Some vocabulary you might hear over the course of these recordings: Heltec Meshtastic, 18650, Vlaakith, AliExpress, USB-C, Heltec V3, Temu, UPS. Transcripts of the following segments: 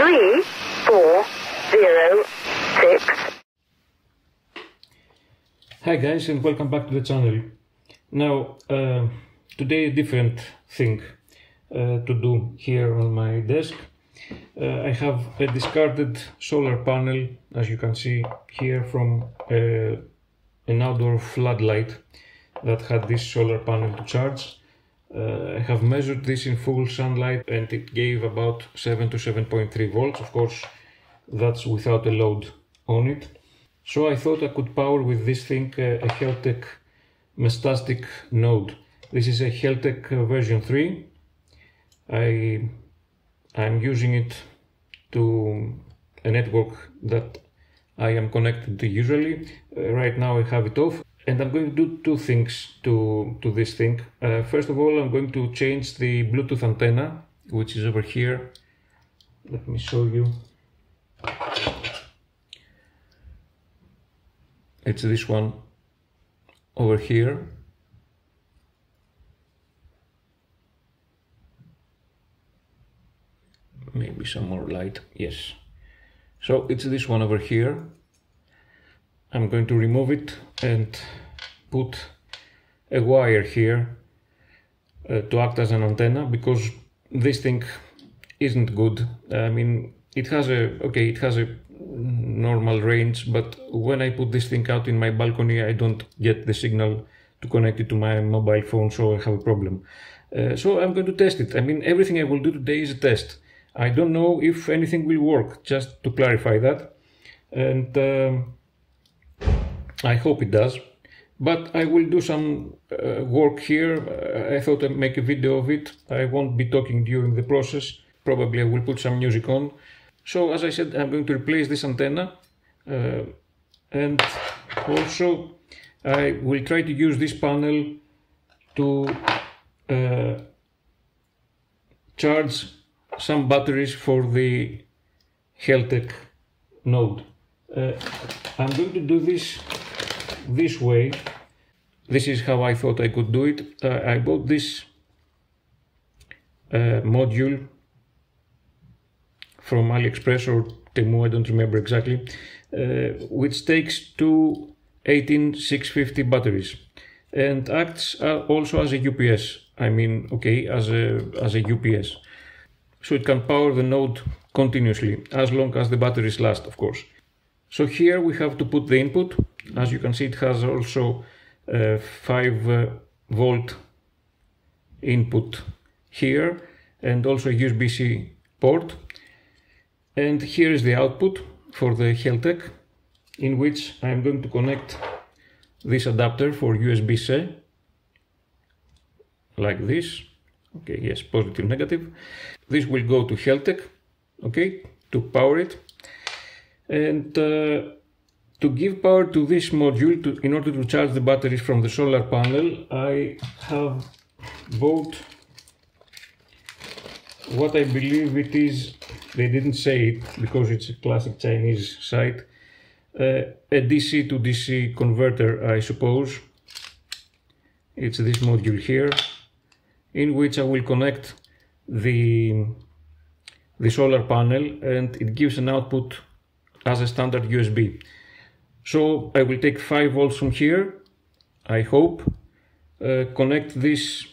3406. Hi guys, and welcome back to the channel. Now today a different thing to do here on my desk. I have a discarded solar panel, as you can see here, from an outdoor floodlight that had this solar panel to charge. I have measured this in full sunlight and it gave about 7 to 7.3 volts. Of course, that's without a load on it. So I thought I could power with this thing a Heltec Meshtastic node. This is a Heltec version 3. I'm using it to a network that I am connected to usually. Right now I have it off. And I'm going to do two things to this thing. First of all, I'm going to change the Bluetooth antenna, which is over here. Let me show you. It's this one over here. Maybe some more light, yes. So it's this one over here. I'm going to remove it and put a wire here to act as an antenna, because this thing isn't good. I mean, it has a normal range, but when I put this thing out in my balcony, I don't get the signal to connect it to my mobile phone, so I have a problem. So I'm going to test it. I mean, everything I will do today is a test. I don't know if anything will work, just to clarify that. And I hope it does, but I will do some work here. I thought I'd make a video of it. I won't be talking during the process. Probably I will put some music on. So as I said, I'm going to replace this antenna, and also I will try to use this panel to charge some batteries for the Heltec node. I'm going to do this way. This is how I thought I could do it. I bought this module from AliExpress or Temu, I don't remember exactly, which takes two 18650 batteries and acts also as a UPS. I mean, okay, as a UPS. So it can power the node continuously, as long as the batteries last, of course. So here we have to put the input. As you can see, it has also a 5-volt input here, and also a USB-C port. And here is the output for the Heltec, in which I'm going to connect this adapter for USB-C, like this. Okay, yes, positive, negative. This will go to Heltec, okay, to power it. And to give power to this module, in order to charge the batteries from the solar panel, I have bought what I believe it is. They didn't say it because it's a classic Chinese site. A DC to DC converter, I suppose. It's this module here, in which I will connect the solar panel, and it gives an output as a standard USB. So I will take 5 volts from here, I hope, connect this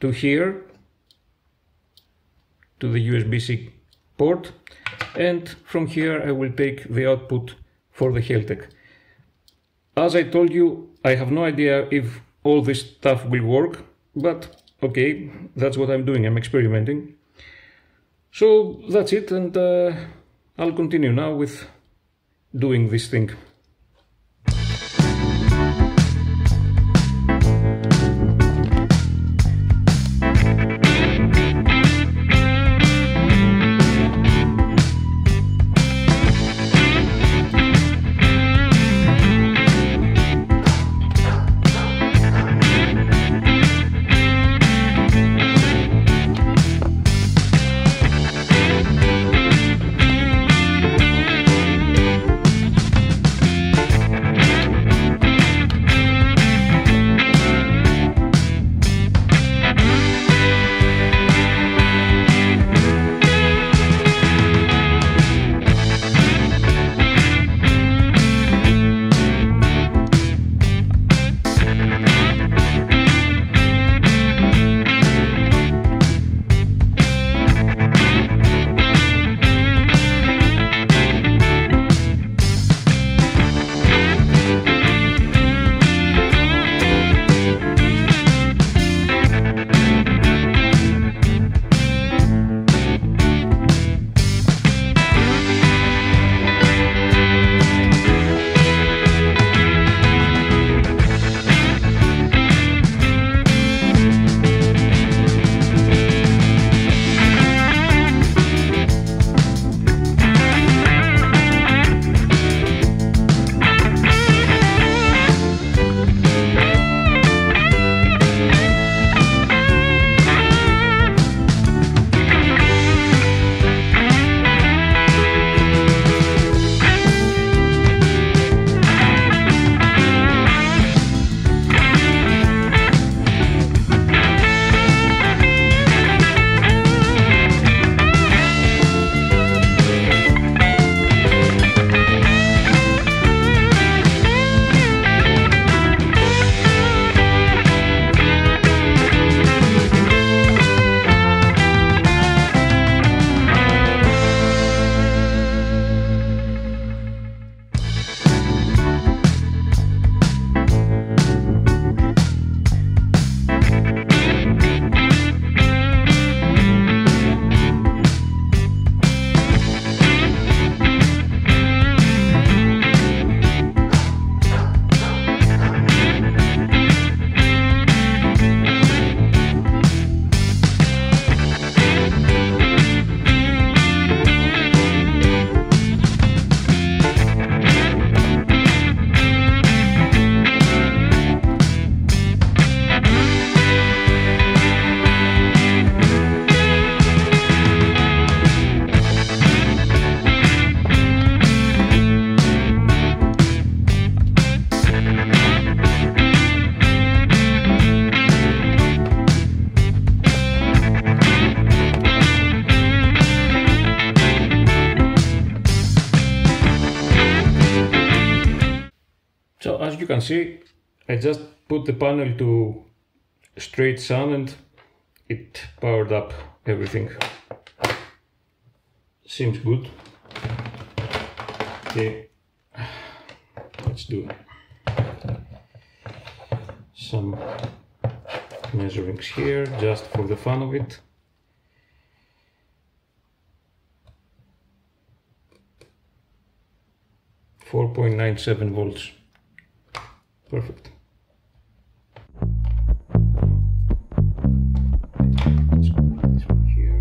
to here, to the USB-C port, and from here I will take the output for the Heltec. As I told you, I have no idea if all this stuff will work, but okay, that's what I'm doing, I'm experimenting. So that's it, and I'll continue now with doing this thing. as you can see, I just put the panel to straight sun and it powered up everything. Seems good. Okay, let's do some measurings here just for the fun of it. .97 volts. Perfect. Let's put this one here.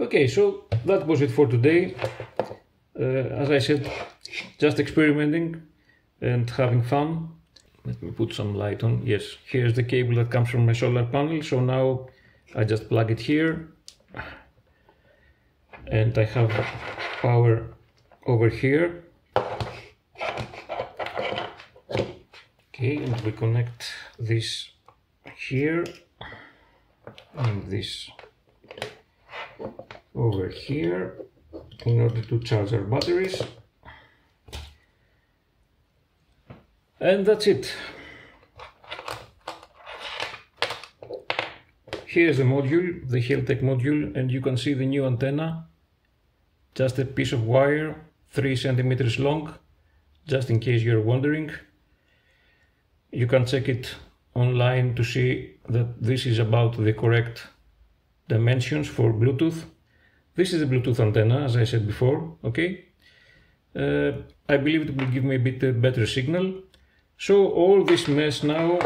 Okay, so that was it for today. As I said, just experimenting and having fun. Let me put some light on. Yes, here's the cable that comes from my solar panel. So now I just plug it here and I have power over here. Okay, and we connect this here and this over here in order to charge our batteries, and that's it. Here's the module, the Heltec module, and you can see the new antenna, just a piece of wire 3 centimeters long, just in case you're wondering. You can check it online to see that this is about the correct dimensions for Bluetooth. This is a Bluetooth antenna, as I said before, okay? I believe it will give me a bit better signal. So all this mess now,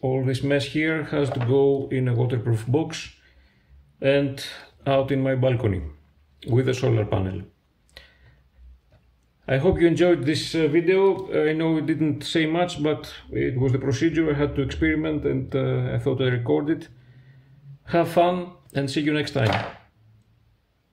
all this mess here has to go in a waterproof box and out in my balcony with a solar panel. I hope you enjoyed this video. I know it didn't say much, but it was the procedure. I had to experiment and I thought I recorded. Have fun. and see you next time.